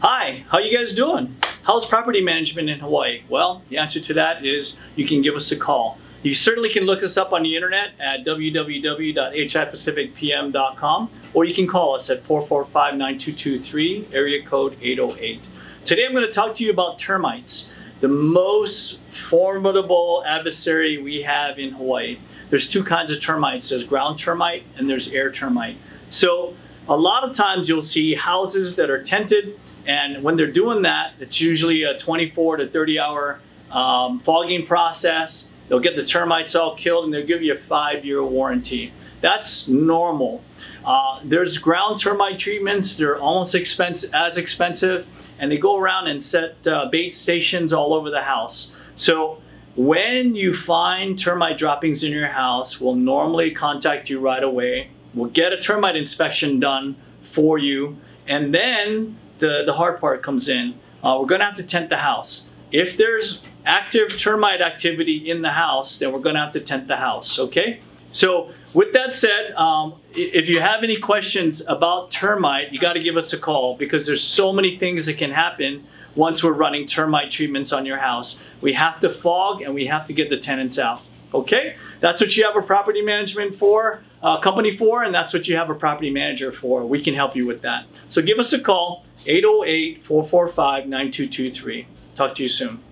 Hi, how you guys doing? How's property management in Hawaii? Well, the answer to that is you can give us a call. You certainly can look us up on the internet at www.hipacificpm.com, or you can call us at 445-9223, area code 808. Today I'm going to talk to you about termites, the most formidable adversary we have in Hawaii. There's two kinds of termites. There's ground termite and there's air termite. So a lot of times you'll see houses that are tented, and when they're doing that, it's usually a 24 to 30 hour fogging process. They'll get the termites all killed and they'll give you a 5-year warranty. That's normal. There's ground termite treatments. They're almost as expensive, and they go around and set bait stations all over the house. So when you find termite droppings in your house, we'll normally contact you right away. We'll get a termite inspection done for you. And then the hard part comes in. We're gonna have to tent the house. If there's active termite activity in the house, then we're gonna have to tent the house, okay? So with that said, if you have any questions about termite, you gotta give us a call, because there's so many things that can happen once we're running termite treatments on your house. We have to fog and we have to get the tenants out, okay? That's what you have a property management for, company for, and that's what you have a property manager for. We can help you with that. So give us a call, 808-445-9223. Talk to you soon.